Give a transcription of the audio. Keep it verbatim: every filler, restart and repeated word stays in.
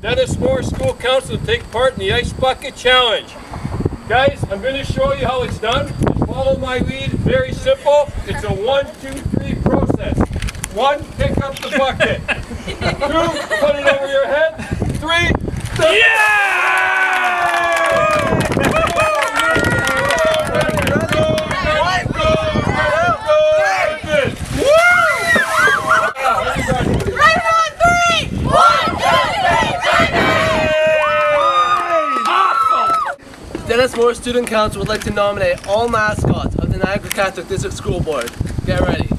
Denis Morris School Council to take part in the Ice Bucket Challenge. Guys, I'm going to show you how it's done. Follow my lead, very simple. It's a one, two, three process. One, pick up the bucket. Two, put it over your head. Three, stop. Yeah! Denis Morris Student Council would like to nominate all mascots of the Niagara Catholic District School Board. Get ready.